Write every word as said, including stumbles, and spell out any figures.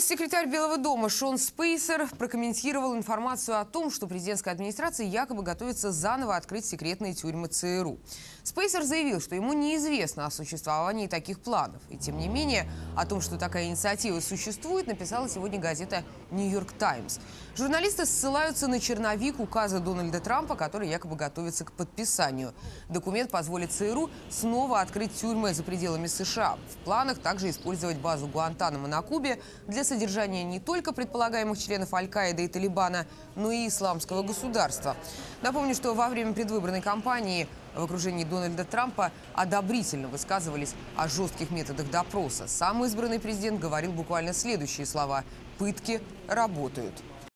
Пресс-секретарь Белого дома Шон Спайсер прокомментировал информацию о том, что президентская администрация якобы готовится заново открыть секретные тюрьмы ЦРУ. Спайсер заявил, что ему неизвестно о существовании таких планов. И тем не менее, о том, что такая инициатива существует, написала сегодня газета «Нью-Йорк Таймс». Журналисты ссылаются на черновик указа Дональда Трампа, который якобы готовится к подписанию. Документ позволит ЦРУ снова открыть тюрьмы за пределами США. В планах также использовать базу Гуантанамо на Кубе для содержания не только предполагаемых членов Аль-Каиды и Талибана, но и исламского государства. Напомню, что во время предвыборной кампании в окружении Дональда Трампа одобрительно высказывались о жестких методах допроса. Сам избранный президент говорил буквально следующие слова: «Пытки работают».